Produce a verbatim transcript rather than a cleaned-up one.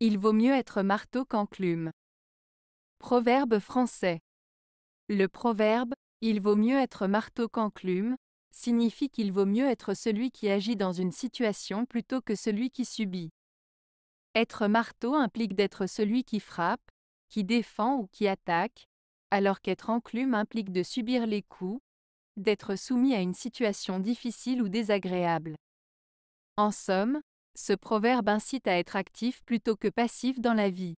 Il vaut mieux être marteau qu'enclume. Proverbe français. Le proverbe « il vaut mieux être marteau qu'enclume » signifie qu'il vaut mieux être celui qui agit dans une situation plutôt que celui qui subit. Être marteau implique d'être celui qui frappe, qui défend ou qui attaque, alors qu'être enclume implique de subir les coups, d'être soumis à une situation difficile ou désagréable. En somme, ce proverbe incite à être actif plutôt que passif dans la vie.